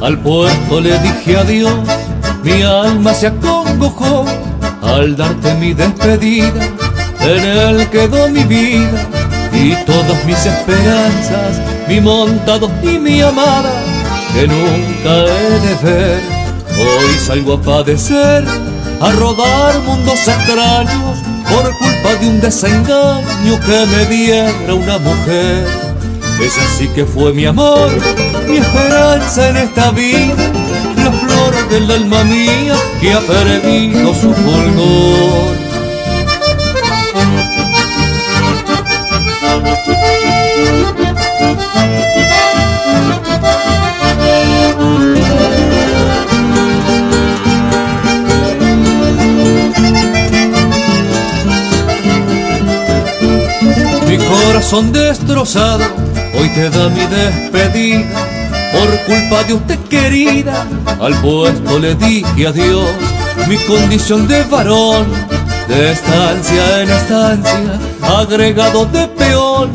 Al puerto le dije adiós, mi alma se acongojó al darte mi despedida. En él quedó mi vida y todas mis esperanzas, mi montado y mi amada, que nunca he de ver. Hoy salgo a padecer, a rodar mundos extraños, por culpa de un desengaño que me diera una mujer. Esa sí que fue mi amor, mi esperanza en esta vida, la flor del alma mía que ha perdido su fulgor. Mi corazón destrozado hoy te da mi despedida. Por culpa de usted, querida, al puesto le dije adiós. Mi condición de varón, de estancia en estancia, agregado de peón,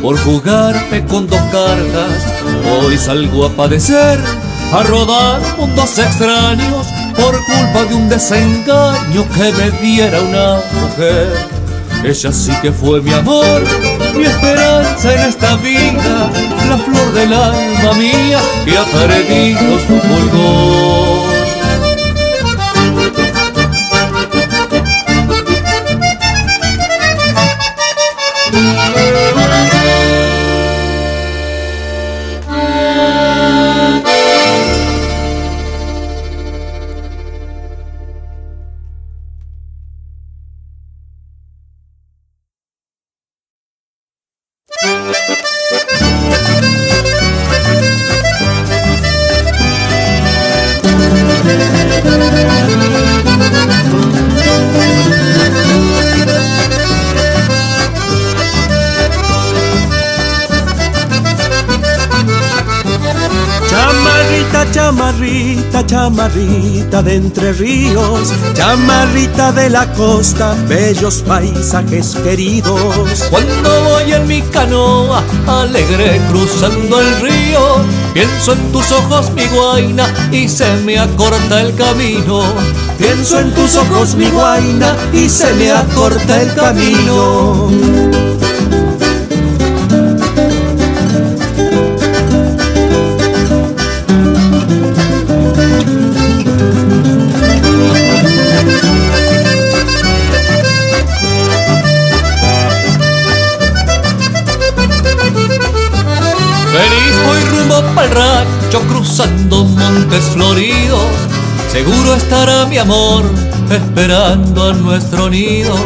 por jugarte con dos cartas. Hoy salgo a padecer, a rodar mundos extraños, por culpa de un desengaño que me diera una mujer. Ella sí que fue mi amor, mi esperanza en esta vida, la flor del alma mía que ha perdido su fulgor. Chamarrita de Entre Ríos, chamarrita de la costa, bellos paisajes queridos. Cuando voy en mi canoa, alegre cruzando el río, pienso en tus ojos mi guaina y se me acorta el camino. Pienso en tus ojos mi guaina y se me acorta el camino. Pa'l rancho cruzando montes floridos, seguro estará mi amor esperando a nuestro nido.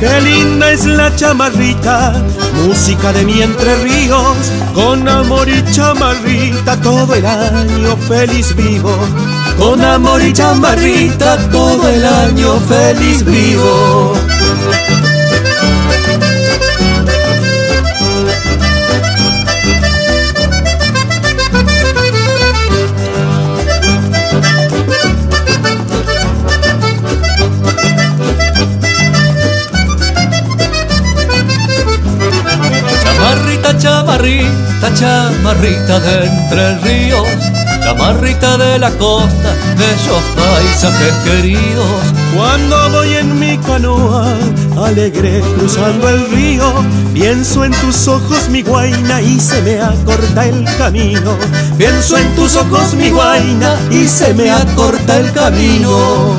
Qué linda es la chamarrita, música de mi Entre Ríos, con amor y chamarrita todo el año feliz vivo. Con amor y chamarrita todo el año feliz vivo. Chamarrita, chamarrita de Entre Ríos, chamarrita de la costa, bellos paisajes queridos. Cuando voy en mi canoa, alegre cruzando el río, pienso en tus ojos mi guaina y se me acorta el camino. Pienso en tus ojos mi guaina y se me acorta el camino.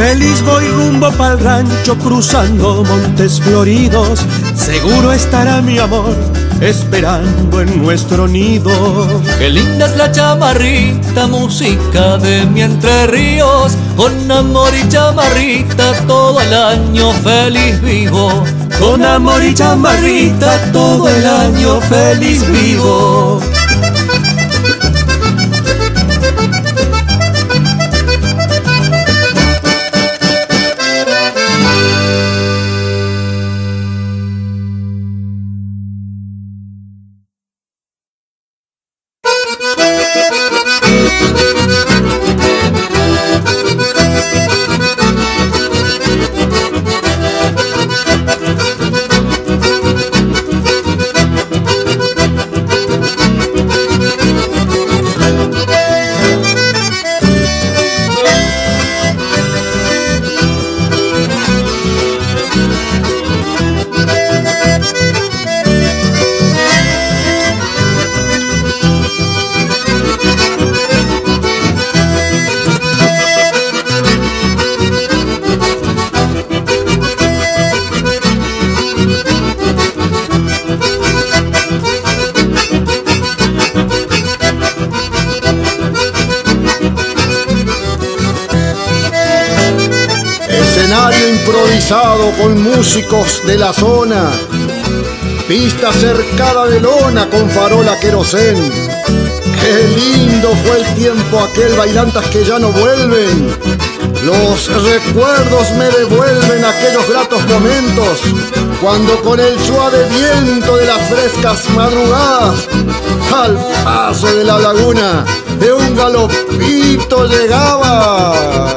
Feliz voy rumbo pa'l rancho cruzando montes floridos, seguro estará mi amor esperando en nuestro nido. Qué linda es la chamarrita, música de mi Entre Ríos, con amor y chamarrita todo el año feliz vivo. Con amor y chamarrita todo el año feliz vivo. improvisado con músicos de la zona, pista cercada de lona con farola querosén. Qué lindo fue el tiempo aquel, bailantas que ya no vuelven. Los recuerdos me devuelven aquellos gratos momentos, cuando con el suave viento de las frescas madrugadas, al paso de la laguna, de un galopito llegaba.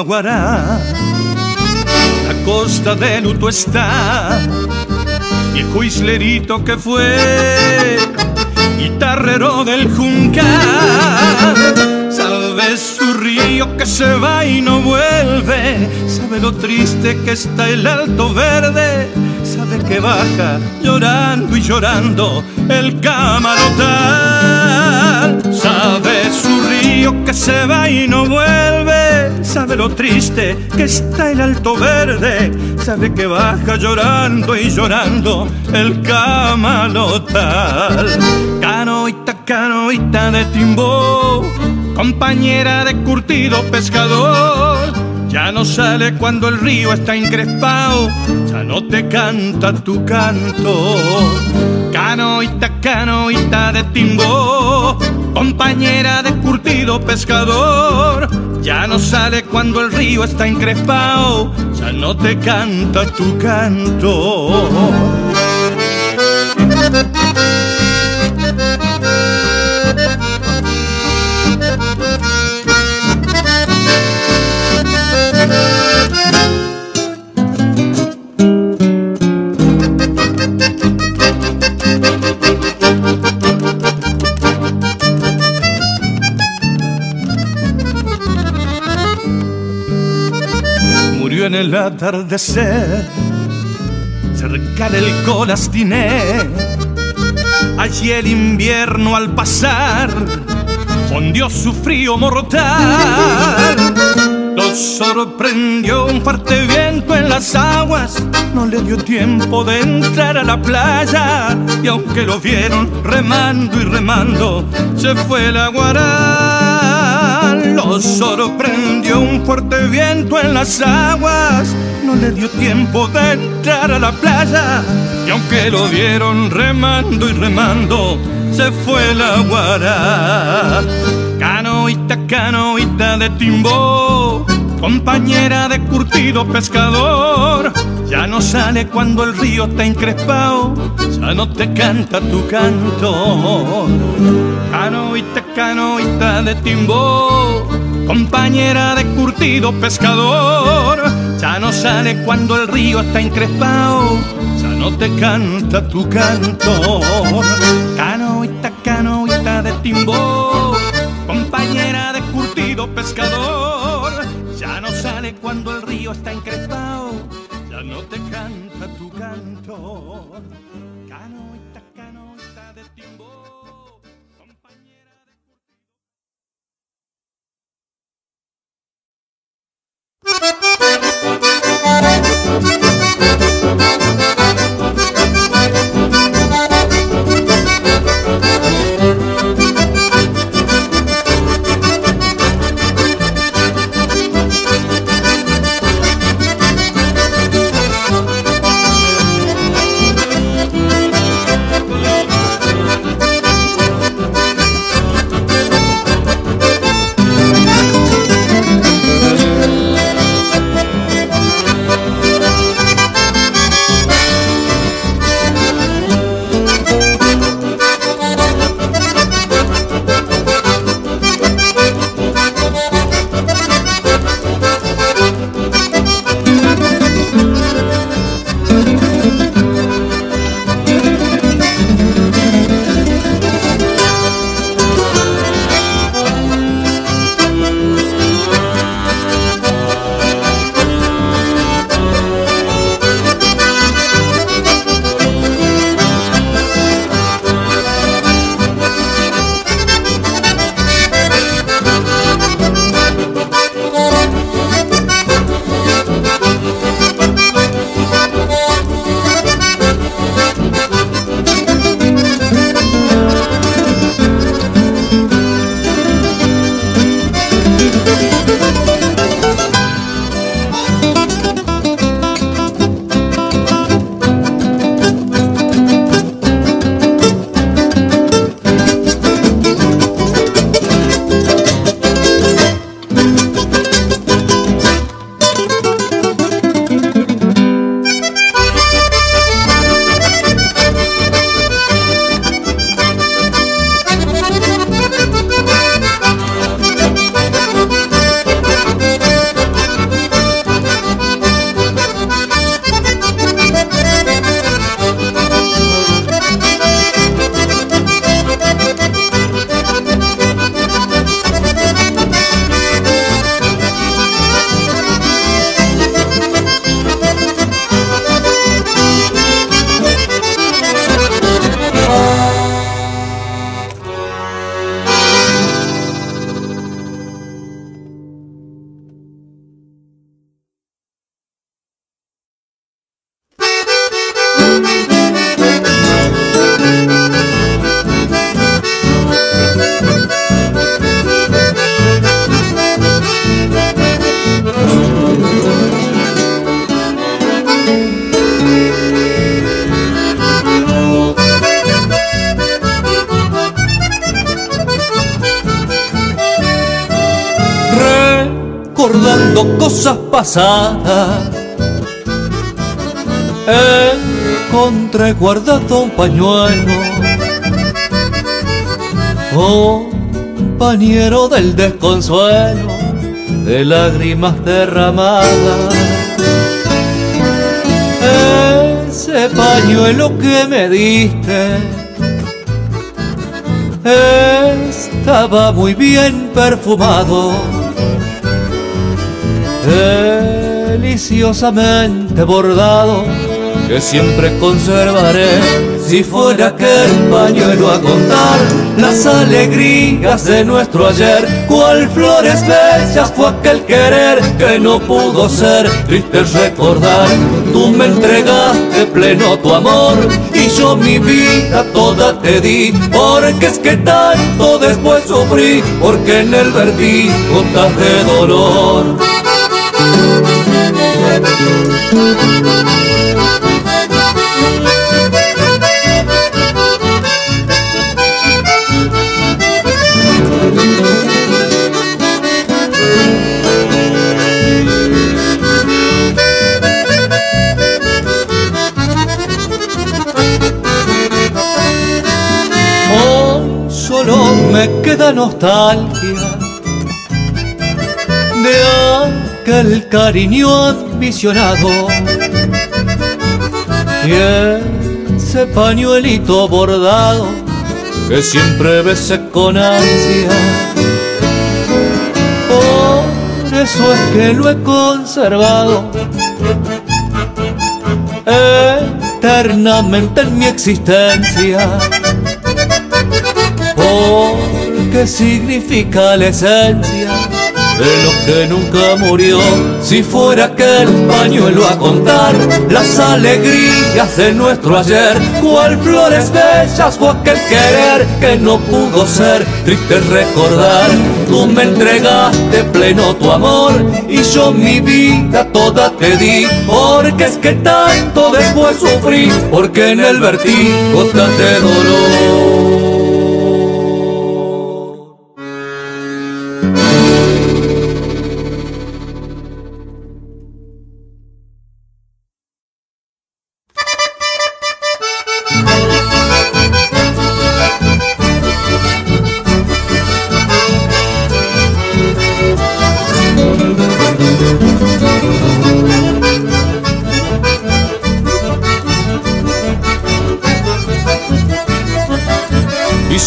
Aguará, la costa de luto está, viejo islerito que fue guitarrero del Juncal. Sabe su río que se va y no vuelve, sabe lo triste que está el Alto Verde, sabe que baja llorando y llorando el Camarotal. Sabe su río que se va y no vuelve, sabe lo triste que está el Alto Verde, sabe que baja llorando y llorando el Camalotal. Canoita, canoita de timbó, compañera de curtido pescador, ya no sale cuando el río está encrespado, ya no te canta tu canto. Canoita, canoita de timbó, compañera de curtido pescador, ya no sale cuando el río está encrespado, ya no te canta tu canto. En el atardecer, cerca del Colastiné, allí el invierno al pasar fondió su frío mortal. Lo sorprendió un fuerte viento en las aguas, no le dio tiempo de entrar a la playa, y aunque lo vieron remando y remando, se fue la guará. Lo sorprendió un fuerte viento en las aguas, no le dio tiempo de entrar a la playa, y aunque lo vieron remando y remando, se fue la guará. Canoita, canoita de timbó, compañera de curtido pescador, ya no sale cuando el río está encrespado, ya no te canta tu canto. Canoita, canoita de timbó, compañera de curtido pescador, ya no sale cuando el río está encrespado, ya no te canta tu canto. Canoita, canoita de timbó, compañera de curtido pescador, ya no sale cuando el río está encrespado, ya no te canta tu canto. Canoita, canoita de timbó. recordando cosas pasadas. Encontré guardado un pañuelo, compañero del desconsuelo, de lágrimas derramadas. Ese pañuelo que me diste estaba muy bien perfumado, deliciosamente bordado, que siempre conservaré. Si fuera aquel pañuelo a contar las alegrías de nuestro ayer, cual flores bellas fue aquel querer que no pudo ser. Triste recordar, tú me entregaste pleno tu amor y yo mi vida toda te di, porque es que tanto después sufrí, porque en el vertí gotas de dolor. Me queda nostalgia de aquel cariño ambicionado y ese pañuelito bordado que siempre besé con ansia. Por eso es que lo he conservado eternamente en mi existencia, porque significa la esencia de lo que nunca murió. Si fuera aquel pañuelo a contar las alegrías de nuestro ayer, cual flores bellas fue aquel querer que no pudo ser. Triste recordar, tú me entregaste pleno tu amor y yo mi vida toda te di, porque es que tanto después sufrí, porque en el vertí gotas de dolor.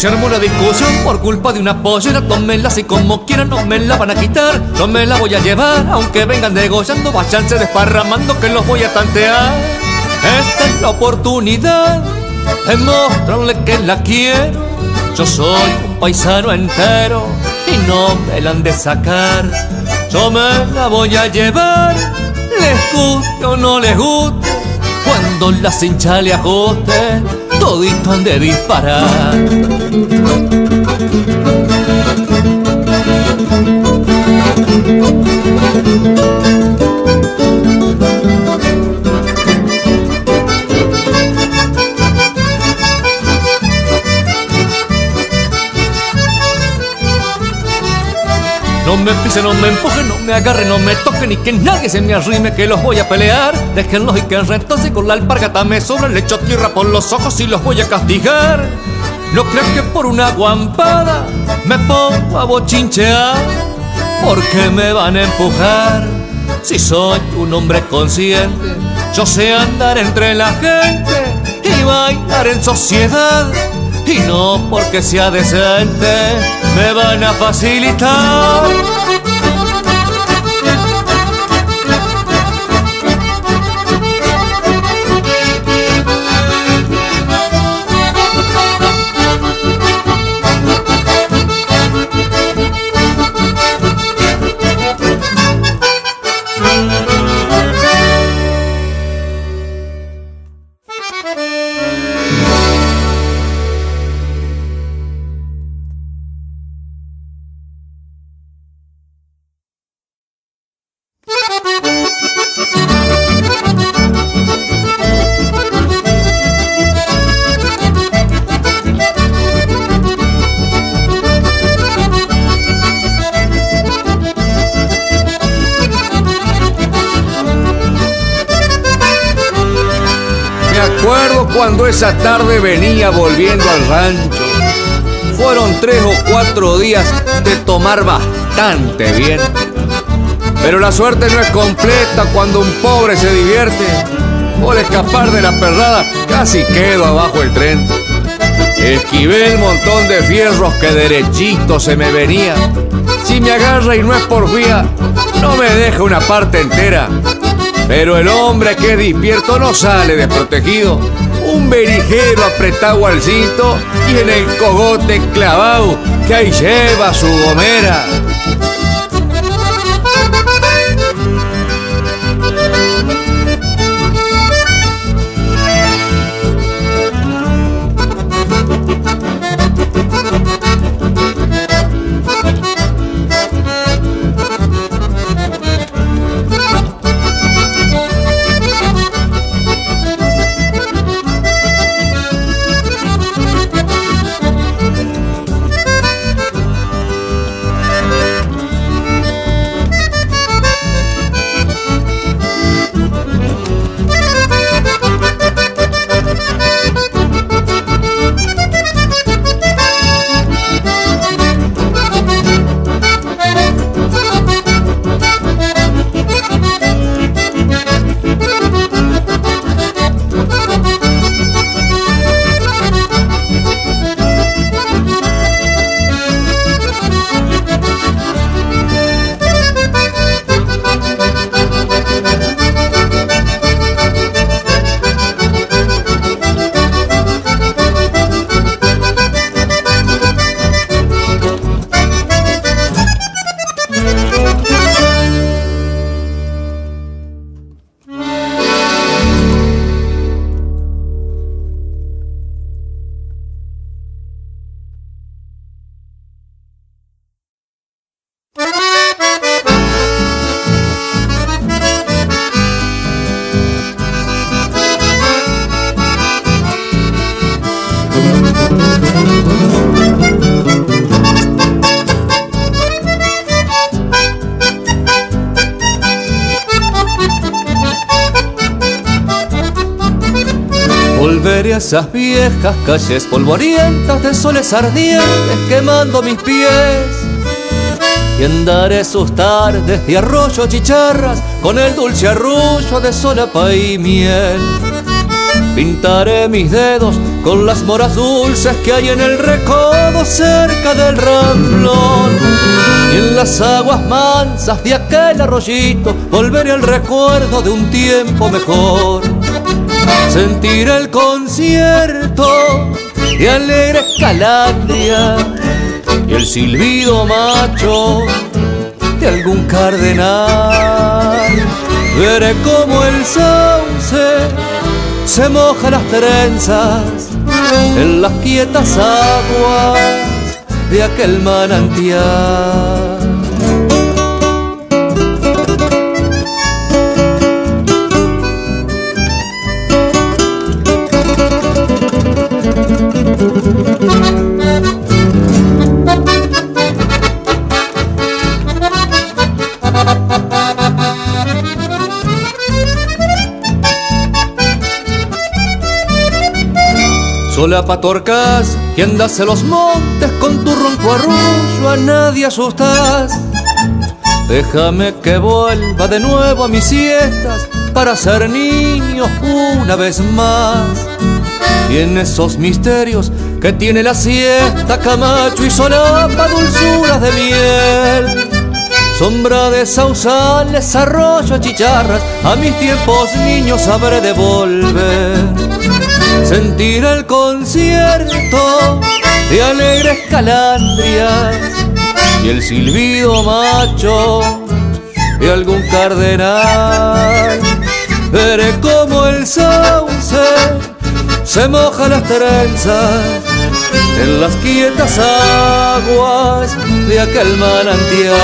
Se armó una discusión por culpa de una pollera. Tómenla si como quieran, no me la van a quitar. No me la voy a llevar, aunque vengan degollando, váyanse desparramando que los voy a tantear. Esta es la oportunidad de mostrarle que la quiero. Yo soy un paisano entero y no me la han de sacar. Yo me la voy a llevar, les guste o no les guste. Cuando las hinchas le ajusten, todito han de disparar. No me pisen, no me empujen, no me agarren, no me toquen y que nadie se me arrime, que los voy a pelear. Déjenlos y que entonces con la alpargata me sobra, le echo tierra por los ojos y los voy a castigar. No crean que por una guampada me pongo a bochinchear, porque me van a empujar. Si soy un hombre consciente, yo sé andar entre la gente y bailar en sociedad, y no porque sea decente me van a facilitar. esa tarde venía volviendo al rancho. Fueron 3 o 4 días de tomar bastante bien. Pero la suerte no es completa cuando un pobre se divierte. Por escapar de la perrada casi quedo abajo el tren. Esquivé el montón de fierros que derechito se me venía. Si me agarra y no es porfía, no me deja una parte entera. Pero el hombre que es despierto no sale desprotegido. Un berijero apretado al cinto y en el cogote clavado que ahí lleva su gomera. Volveré a esas viejas calles polvorientas de soles ardientes quemando mis pies, y andaré sus tardes de arroyo chicharras con el dulce arrullo de solapa y miel. Pintaré mis dedos con las moras dulces que hay en el recodo cerca del ramblón, y en las aguas mansas de aquel arroyito volveré al recuerdo de un tiempo mejor. Sentiré el concierto de alegres calandrias y el silbido macho de algún cardenal. Veré cómo el sauce se moja las trenzas en las quietas aguas de aquel manantial. Solapa torcas y andas a los montes con tu ronco arrullo, a nadie asustas. Déjame que vuelva de nuevo a mis siestas para ser niño una vez más. Y en esos misterios que tiene la siesta, camacho y solapa, dulzuras de miel, sombra de sausales, arroyos, chicharras, a mis tiempos niños sabré devolver. Sentir el concierto de alegres calandrias y el silbido macho de algún cardenal. Veré como el sauce se moja las trenzas en las quietas aguas de aquel manantial.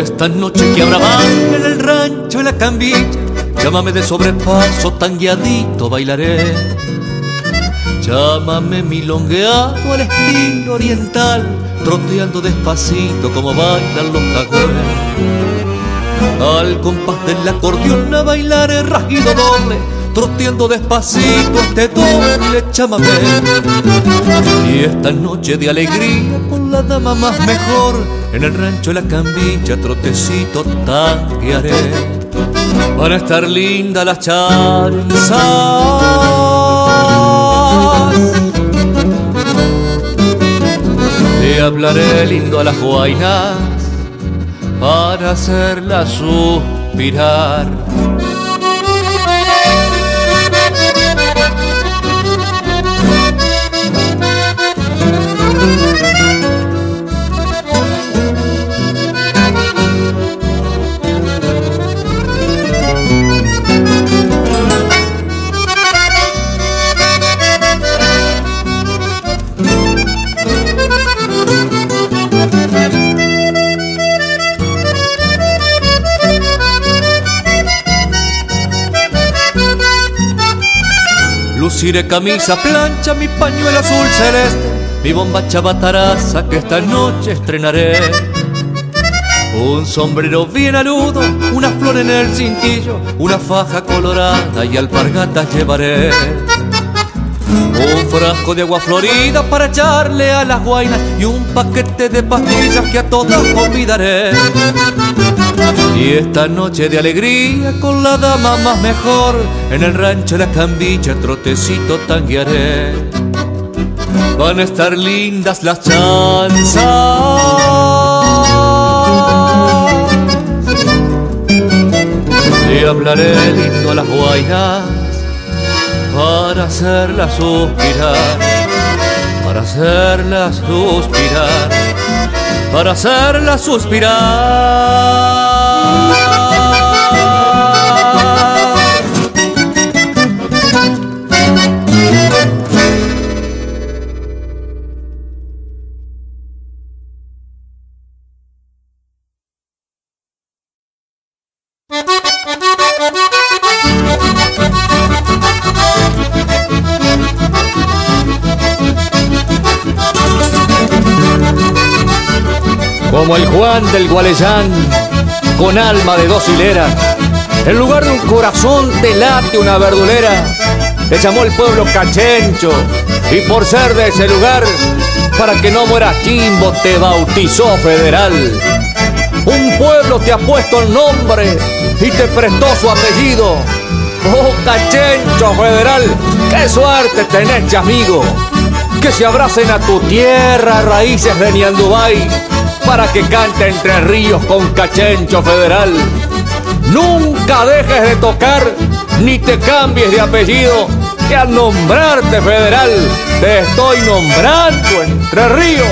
esta noche que habrá baile en el rancho e' la Cambicha. Llámame de sobrepaso, tangueadito bailaré. Llámame milongueado al estilo oriental, troteando despacito como bailan los cagüeros. Al compás del acordeón a bailar el rasguido doble, troteando despacito este doble chamamé. Y esta noche de alegría con la dama más mejor, en el rancho e' la Cambicha trotecito tanguearé. Van a estar lindas las chanzas, le hablaré lindo a las guainas para hacerlas suspirar. Luciré camisa plancha, mi pañuelo azul celeste, mi bomba chabataraza que esta noche estrenaré. Un sombrero bien aludo, una flor en el cintillo, una faja colorada y alpargatas llevaré. Un frasco de agua florida para echarle a las guainas y un paquete de pastillas que a todas convidaré. Y esta noche de alegría con la dama más mejor, en el rancho e' la Cambicha trotecito tanguearé. Van a estar lindas las chanzas, le hablaré lindo a las guainas para hacerlas suspirar, para hacerlas suspirar, para hacerlas suspirar. Como el Juan del Gualeyán, con alma de dos hileras, en lugar de un corazón te late una verdulera. Te llamó el pueblo Cachencho, y por ser de ese lugar, para que no mueras chimbo te bautizó Federal. Un pueblo te ha puesto el nombre y te prestó su apellido. ¡Oh, Cachencho Federal! ¡Qué suerte tenés, amigo! Que se abracen a tu tierra raíces de Ñandubay, para que cante Entre Ríos con Cachencho Federal. Nunca dejes de tocar, ni te cambies de apellido, que al nombrarte Federal, te estoy nombrando Entre Ríos.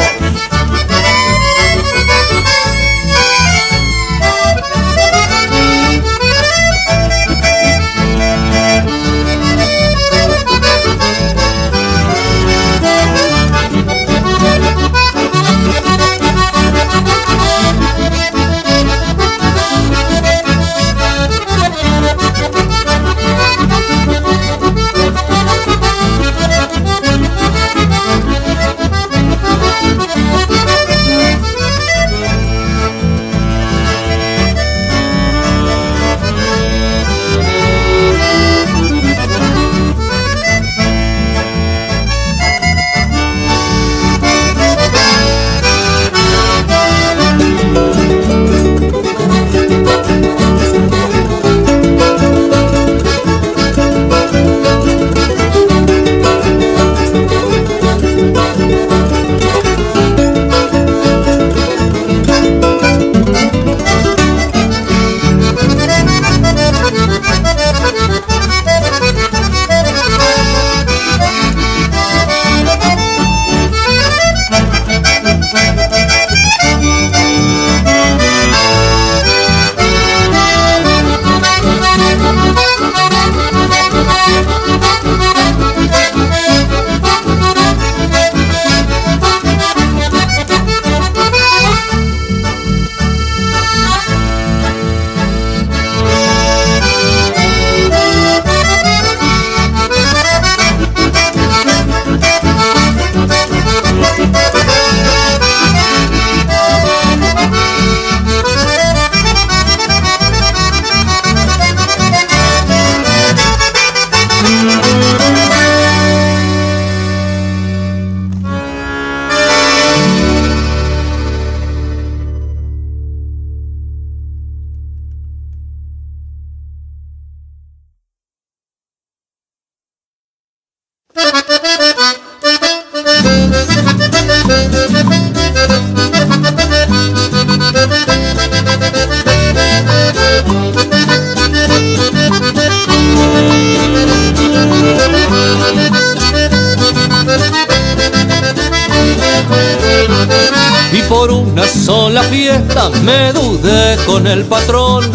Y por una sola fiesta me dudé con el patrón.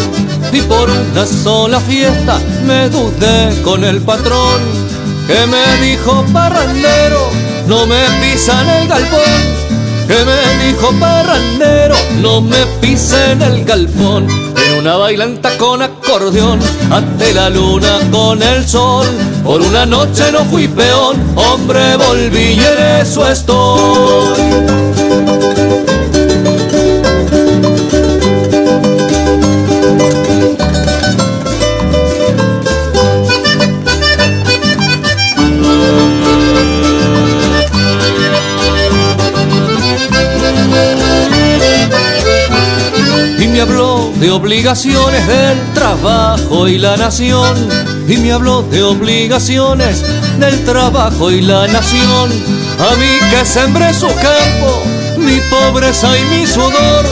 Y por una sola fiesta me dudé con el patrón, que me dijo: parrandero, no me pisa en el galpón. Que me dijo: parrandero, no me pisa en el galpón. En una bailanta con acordeón, ante la luna con el sol, por una noche no fui peón, hombre volví y en eso estoy. Y me habló de obligaciones del trabajo y la nación. Y me habló de obligaciones del trabajo y la nación. A mí que sembré su campo, mi pobreza y mi sudor.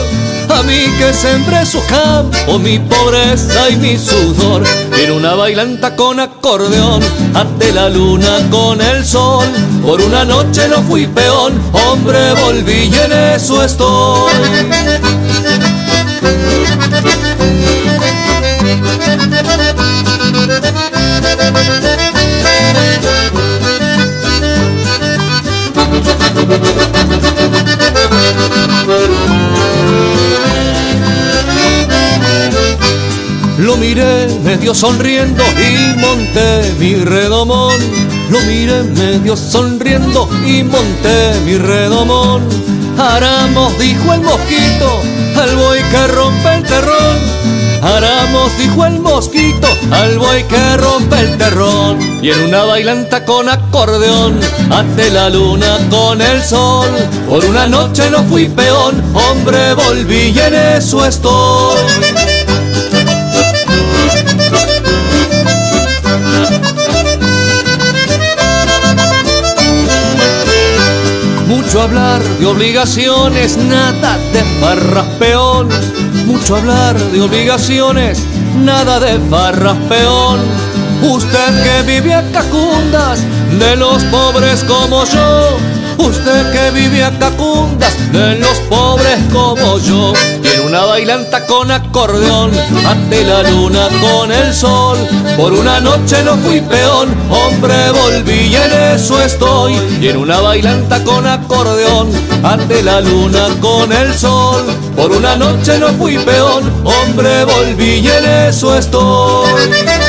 A mí que sembré su campo, mi pobreza y mi sudor. En una bailanta con acordeón, ante la luna con el sol, por una noche no fui peón, hombre volví y en eso estoy. Lo miré medio sonriendo y monté mi redomón. Lo miré medio sonriendo y monté mi redomón. Aramos, dijo el mosquito, al buey que rompe el terrón. Aramos, dijo el mosquito, al buey que rompe el terrón. Y en una bailanta con acordeón, ante la luna con el sol, por una noche no fui peón, hombre volví y en eso estoy. Mucho hablar de obligaciones, nada de farraspeón. Mucho hablar de obligaciones, nada de farraspeón. Usted que vive a cacundas de los pobres como yo. Usted que vive a cacundas de los pobres como yo. Y en una bailanta con acordeón, ante la luna con el sol, por una noche no fui peón, hombre volví y en eso estoy. Y en una bailanta con acordeón, ante la luna con el sol, por una noche no fui peón, hombre volví y en eso estoy.